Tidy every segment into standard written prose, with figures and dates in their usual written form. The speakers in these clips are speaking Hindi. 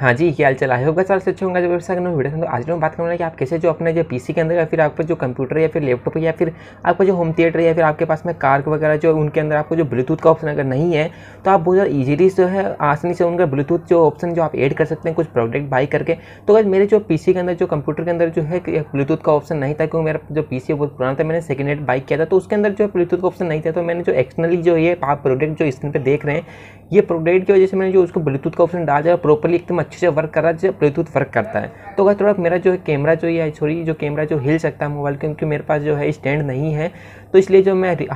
हाँ जी, क्या हाल चल रहा होगा साल से अच्छा होगा। जब व्यवसाय में वीडियो तो आज हम बात करने कि आप कैसे जो अपने जो पीसी के अंदर या फिर आपका जो कंप्यूटर या फिर लैपटॉप या फिर आपका जो होम थिएटर या फिर आपके पास में कार वगैरह जो उनके अंदर आपको जो ब्लूटूथ का ऑप्शन अगर नहीं है तो आप बहुत ज़्यादा ईजीली जो है आसानी से उनका ब्लूटूथ जो ऑप्शन जो आप एड कर सकते हैं कुछ प्रोडक्ट बाई करके। तो अगर मेरे जो पीसी के अंदर जो कंप्यूटर के अंदर जो है ब्लूटूथ का ऑप्शन नहीं था क्योंकि मेरा जो पीसी है बहुत पुराना था, मैंने सेकेंड हैंड बाई किया था तो उसके अंदर जो ब्लूटूथ का ऑप्शन नहीं था। तो मैंने जो एक्सटर्नली जो ये आप प्रोडक्ट जो स्क्रीन पर देख रहे हैं ये प्रोडक्ट की वजह से मैंने जो उसको ब्लूटूथ का ऑप्शन डाला है प्रॉपरली एकदम अच्छे से वर्क कर रहा है, जो ब्लूटूथ वर्क करता है। तो अगर थोड़ा मेरा जो है कैमरा जो है सॉरी जो कैमरा जो हिल सकता है मोबाइल क्योंकि मेरे पास जो है स्टैंड नहीं है तो इसलिए जो मैं एक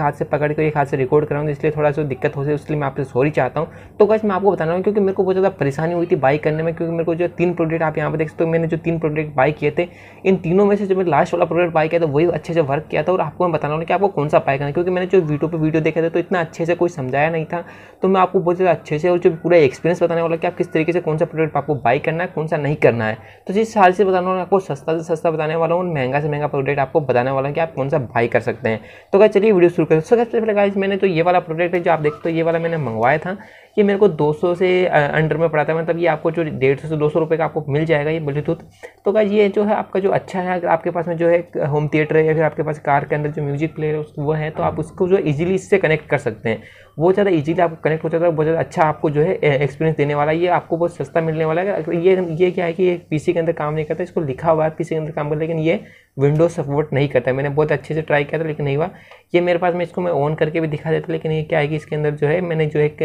हाथ से पकड़ कर एक हाथ से रिकॉर्ड कर रहा हूँ इसलिए थोड़ा सा दिक्कत हो रही है, इसलिए मैं आपसे सॉरी चाहता हूँ। तो गाइस मैं आपको बता रहा हूँ क्योंकि मेरे को बहुत ज़्यादा परेशानी हुई थी बाई करने में क्योंकि मेरे को जो 3 प्रोडक्ट आप यहाँ पर देख सकते हो मैंने जो 3 प्रोडक्ट बाई किए थे इन तीनों में से जो मैं लास्ट वाला प्रोडक्ट बाई किया था वही अच्छे से वर्क किया था। और आपको मैं बता रहा हूँ कि आपको कौन सा बाई करना है क्योंकि मैंने जो वीडियो पर वीडियो देखा था तो इतना अच्छे से कोई समझाया नहीं था। तो मैं आपको बहुत ज़्यादा अच्छे से और जो पूरा एक्सपीरियंस बताने वाला कि आप किस तरीके से कौन सा प्रोडक्ट आपको बाई करना है कौन सा नहीं करना है। तो जिस साल से बताने वाला आपको सस्ता से सस्ता बताने वाला हूँ, महंगा से महंगा प्रोडक्ट आपको बताने वाला कि आप कौन सा बाई कर सकते हैं। तो क्या चलिए वीडियो शुरू करें। सबसे पहले गाइस मैंने तो ये वाला प्रोडक्ट है जो आप देखते हो ये वाला मैंने मंगवाया था, ये मेरे को 200 से अंडर में पड़ा था, मतलब ये आपको जो 150 से 200 रुपये का आपको मिल जाएगा ये ब्लूटूथ। तो गाइस ये जो है आपका जो अच्छा है अगर आपके पास में जो है होम थिएटर है या फिर आपके पास कार के अंदर जो म्यूजिक प्लेयर है वो है तो आप उसको जो इजीली इससे कनेक्ट कर सकते हैं, बहुत ज़्यादा इजीली आपको कनेक्ट हो जाता है, बहुत ज़्यादा अच्छा आपको जो है एक्सपीरियंस देने वाला है। ये आपको बहुत सस्ता मिलने वाला है। ये क्या है कि ये पीसी के अंदर काम नहीं करता, इसको लिखा हुआ है पीसी के अंदर काम करता लेकिन ये विंडोज सपोर्ट नहीं करता। मैंने बहुत अच्छे से ट्राई किया था लेकिन नहीं हुआ। ये मेरे पास में इसको मैं ऑन करके भी दिखा देता लेकिन ये क्या है कि इसके अंदर जो है मैंने जो एक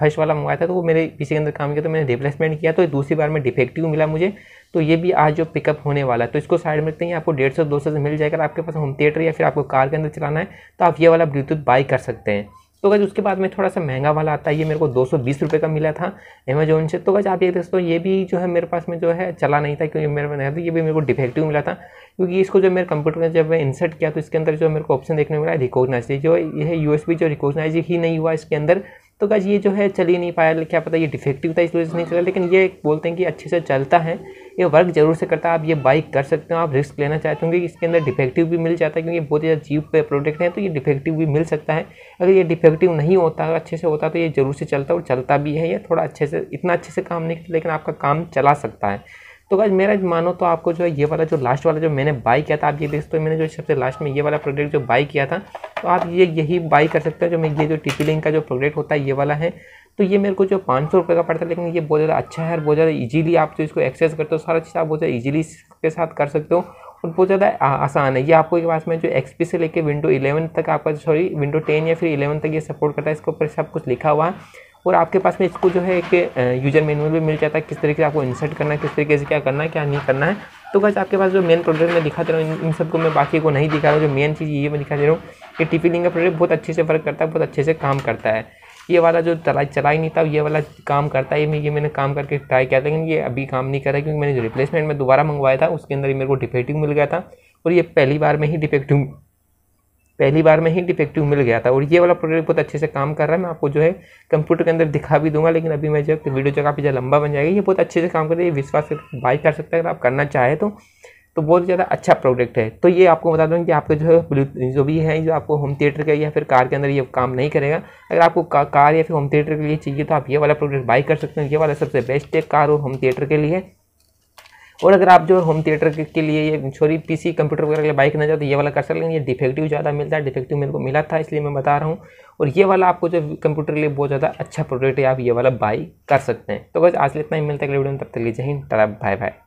फर्स्ट वाला मंगाया था तो वो मेरे पीसी के अंदर काम किया तो मैंने रिप्लेसमेंट किया तो दूसरी बार में डिफेक्टिव मिला मुझे, तो ये भी आज जो पिकअप होने वाला है। तो इसको साइड में रखते हैं, आपको 150-200 से मिल जाएगा। आपके पास होम थिएटर या फिर आपको कार के अंदर चलाना है तो आप ये वाला ब्लूटूथ बाई कर सकते हैं। तो गाइस उसके बाद में थोड़ा सा महंगा वाला आता है, ये मेरे को 220 रुपये का मिला था अमेजोन से। तो गाइस आप ये देख सकते हो ये भी जो है मेरे पास में जो है चला नहीं था क्योंकि मेरे बनाया था, ये भी मेरे को डिफेक्टिव मिला था क्योंकि इसको जो मेरे कंप्यूटर में जब मैं इंसर्ट किया तो इसके अंदर जो मेरे को ऑप्शन देखने मिला रिकॉग्नाइज, जो ये USB जो रिकॉग्नाइज ही नहीं हुआ इसके अंदर। तो गाइस ये जो है चल ही नहीं पाया, क्या पता ये डिफेक्टिव था इस वजह से नहीं चला, लेकिन ये बोलते हैं कि अच्छे से चलता है, ये वर्क जरूर से करता है। आप ये बाई कर सकते हो, आप रिस्क लेना चाहते हो क्योंकि इसके अंदर डिफेक्टिव भी मिल जाता है क्योंकि बहुत ज़्यादा चीप प्रोडक्ट है तो ये डिफेक्टिव भी मिल सकता है। अगर ये डिफेक्टिव नहीं होता अच्छे से होता तो ये जरूर से चलता और चलता भी है। ये थोड़ा अच्छे से इतना अच्छे से काम नहीं करता लेकिन आपका काम चला सकता है। तो गाइस मेरा मानो तो आपको जो है ये वाला जो लास्ट वाला जो मैंने बाई किया था आप ये देख सकते हो मैंने जो सबसे लास्ट में ये वाला प्रोडक्ट जो बाई किया था तो आप ये यही बाई कर सकते हो। जो मैं ये जो टीपी लिंक का जो प्रोडक्ट होता है ये वाला है तो ये मेरे को जो 500 रुपये का पड़ता है लेकिन ये बहुत ज़्यादा अच्छा है और बहुत ज़्यादा ईजिली आप जो इसको एक्सेस करते हो सारा चीज़ आप बहुत ज़्यादा ईजिली के साथ कर सकते हो और बहुत ज़्यादा आसान है। ये आपको के पास में जो एक्सपी से लेकर विंडो 11 तक आपका सॉरी विंडो 10 या फिर 11 तक ये सपोर्ट करता है, इसके ऊपर सब कुछ लिखा हुआ है और आपके पास में इसको जो है एक यूजर मैनुअल भी मिल जाता है किस तरीके से आपको इंसर्ट करना है, किस तरीके से क्या करना है क्या नहीं करना है। तो गाइस आपके पास जो मेन प्रोडक्ट मैं दिखा दे रहा हूँ इन सबको मैं बाकी को नहीं दिखा रहा हूँ, जो मेन चीज़ ये मैं दिखा दे रहा हूँ कि टीपी लिंक का प्रोडक्ट बहुत अच्छे से वर्क करता है, बहुत अच्छे से काम करता है। ये वाला जो चला ही नहीं था ये वाला काम करता है, ये मैंने काम करके ट्राई किया था लेकिन ये अभी काम नहीं कर रहा क्योंकि मैंने जो रिप्लेसमेंट में दोबारा मंगवाया था उसके अंदर ही मेरे को डिफेक्टिव मिल गया था और ये पहली बार में ही डिफेक्टिव मिल गया था। और ये वाला प्रोडक्ट बहुत अच्छे से काम कर रहा है, मैं आपको जो है कंप्यूटर के अंदर दिखा भी दूंगा लेकिन अभी मैं जब वीडियो जो काफ़ी ज़्यादा लंबा बन जाएगा। ये बहुत अच्छे से काम कर रहा है, ये विश्वास से बाई कर सकते हैं अगर आप करना चाहें तो बहुत ज़्यादा अच्छा प्रोडक्ट है। तो ये आपको बता दूँ कि आपका जो है जो भी है जो आपको होम थिएटर का या फिर कार के अंदर ये काम नहीं करेगा, अगर आपको कार या फिर होम थिएटर के लिए चाहिए तो आप ये वाला प्रोडक्ट बाई कर सकते हैं। ये वाला सबसे बेस्ट है कार और होम थिएटर के लिए। और अगर आप जो है होम थिएटर के लिए सॉरी पीसी कंप्यूटर वगैरह के लिए बाई करना चाहते तो ये वाला कर सकते हैं। ये डिफेक्टिव ज़्यादा मिलता है, डिफेक्टिव मेरे को मिला था इसलिए मैं बता रहा हूँ। और ये वाला आपको जो कंप्यूटर के लिए बहुत ज़्यादा अच्छा प्रोडक्ट है, आप ये वाला बाई कर सकते हैं। तो बस आज इतना ही, मिलता है अगले वीडियो में, तब तक लीजिए हिंद, बाय बाय।